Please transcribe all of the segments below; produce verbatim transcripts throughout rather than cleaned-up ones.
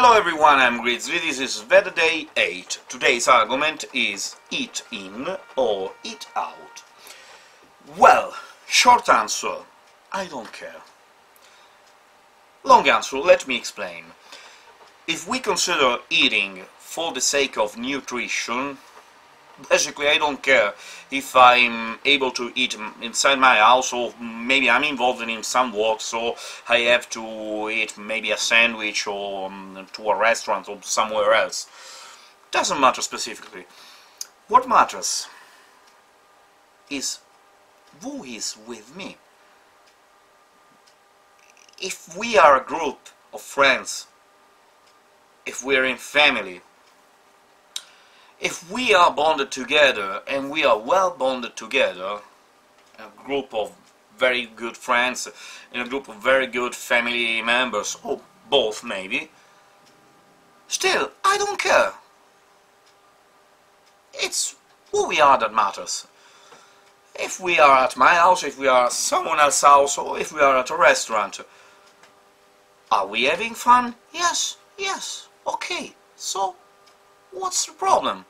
Hello everyone, I'm Grizzly, this is Veda Day eight. Today's argument is eat in or eat out. Well, short answer, I don't care. Long answer, let me explain. If we consider eating for the sake of nutrition, basically I don't care if I'm able to eat inside my house, or maybe I'm involved in some work, so I have to eat maybe a sandwich or um, to a restaurant or somewhere else. Doesn't matter specifically. What matters is who is with me. If we are a group of friends, if we are in family, if we are bonded together, and we are well bonded together, a group of very good friends and a group of very good family members, or both maybe, still, I don't care. It's who we are that matters. If we are at my house, if we are at someone else's house, or if we are at a restaurant, are we having fun? Yes, yes, okay, so what's the problem?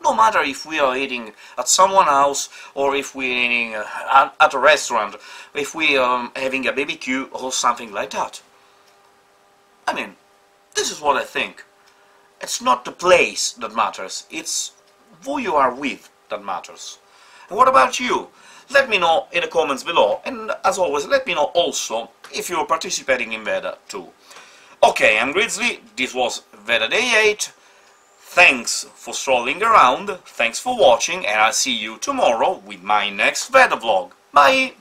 No matter if we are eating at someone's house or if we are eating uh, at a restaurant, if we are um, having a B B Q or something like that. I mean, this is what I think. It's not the place that matters, it's who you are with that matters. And what about you? Let me know in the comments below, and as always, let me know also if you're participating in Veda too. Okay, I'm Grizzly, this was Veda Day eight. Thanks for strolling around, thanks for watching, and I'll see you tomorrow with my next Veda vlog. Bye!